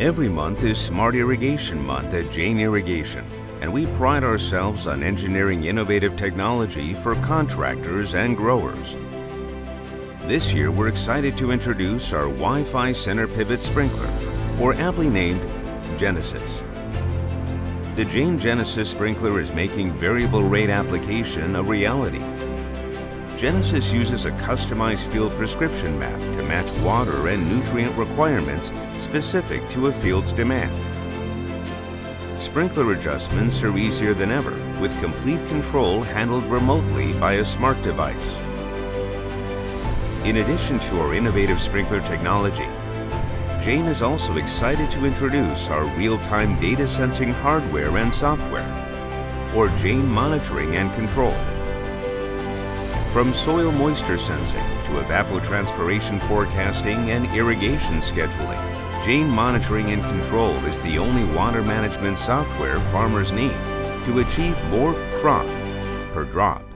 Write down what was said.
Every month is Smart Irrigation Month at Jain Irrigation, and we pride ourselves on engineering innovative technology for contractors and growers. This year, we're excited to introduce our Wi-Fi Center Pivot Sprinkler, or aptly named Genesys. The Jain Genesys Sprinkler is making variable rate application a reality. Genesys uses a customized field prescription map to match water and nutrient requirements specific to a field's demand. Sprinkler adjustments are easier than ever, with complete control handled remotely by a smart device. In addition to our innovative sprinkler technology, Jain is also excited to introduce our real-time data sensing hardware and software, or Jain Monitoring and Control. From soil moisture sensing to evapotranspiration forecasting and irrigation scheduling, Jain Monitoring and Control is the only water management software farmers need to achieve more crop per drop.